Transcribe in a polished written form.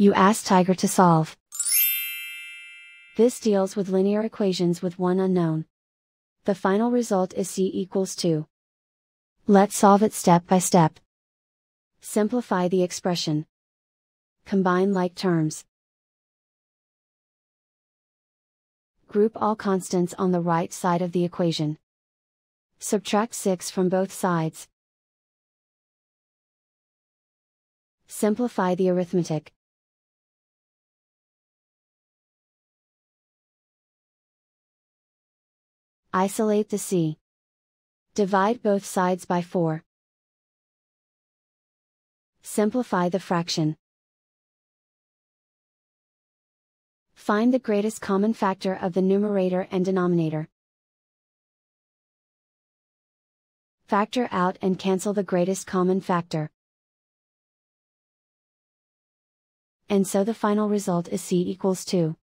you ask Tiger to solve. This deals with linear equations with one unknown. The final result is C equals 2. Let's solve it step by step. Simplify the expression. Combine like terms. Group all constants on the right side of the equation. Subtract 6 from both sides. Simplify the arithmetic. Isolate the C. Divide both sides by 4. Simplify the fraction. Find the greatest common factor of the numerator and denominator. Factor out and cancel the greatest common factor. And so the final result is C equals 2.